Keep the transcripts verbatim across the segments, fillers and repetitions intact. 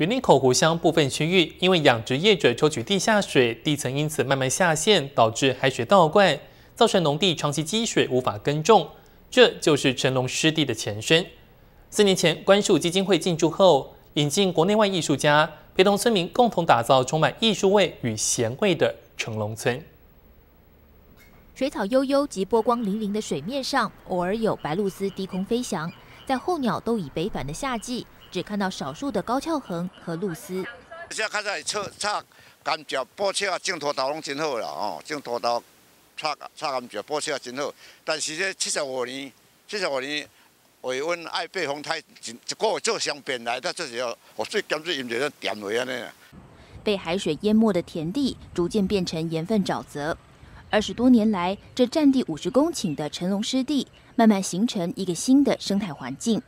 云林口湖乡部分区域，因为养殖业者抽取地下水，地层因此慢慢下陷，导致海水倒灌，造成农地长期积水无法耕种。这就是成龙湿地的前身。四年前，观树基金会进驻后，引进国内外艺术家，陪同村民共同打造充满艺术味与咸味的成龙村。 水草悠悠及波光粼粼的水面上，偶尔有白鹭鸶低空飞翔。在候鸟都已北返的夏季，只看到少数的高翘鸻和鹭鸶。现在看在插插甘蔗、菠菜啊、种土豆拢真好啦，哦，种土豆、插插甘蔗、菠菜啊真好。但是这七十五年、七十五年，为阮爱被风台一一个月做双遍来，到这时候河水减水，因就咱点落安尼。被海水淹没的田地，逐渐变成盐分沼泽。 二十多年来，这占地五十公顷的成龙湿地，慢慢形成一个新的生态环境。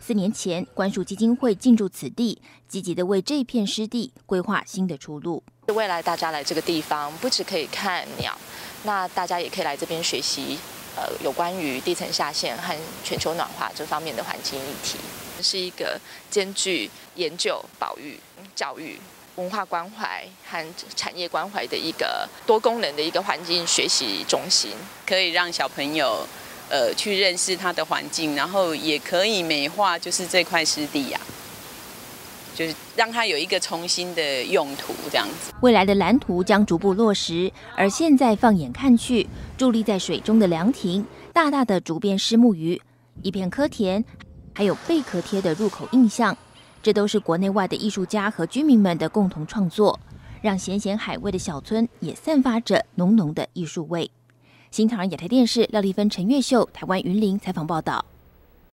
四年前，观树基金会进驻此地，积极地为这片湿地规划新的出路。未来大家来这个地方，不只可以看鸟，那大家也可以来这边学习，呃，有关于地层下陷和全球暖化这方面的环境议题，是一个兼具研究、保育、教育。 文化关怀和产业关怀的一个多功能的一个环境学习中心，可以让小朋友呃去认识它的环境，然后也可以美化就是这块湿地呀、啊，就是让它有一个重新的用途这样子。未来的蓝图将逐步落实，而现在放眼看去，伫立在水中的凉亭，大大的竹编虱目鱼，一片蚵田，还有贝壳贴的入口印象。 这都是国内外的艺术家和居民们的共同创作，让咸咸海味的小村也散发着浓浓的艺术味。新唐人亚太电视廖丽芬、陈月秀，台湾云林采访报道。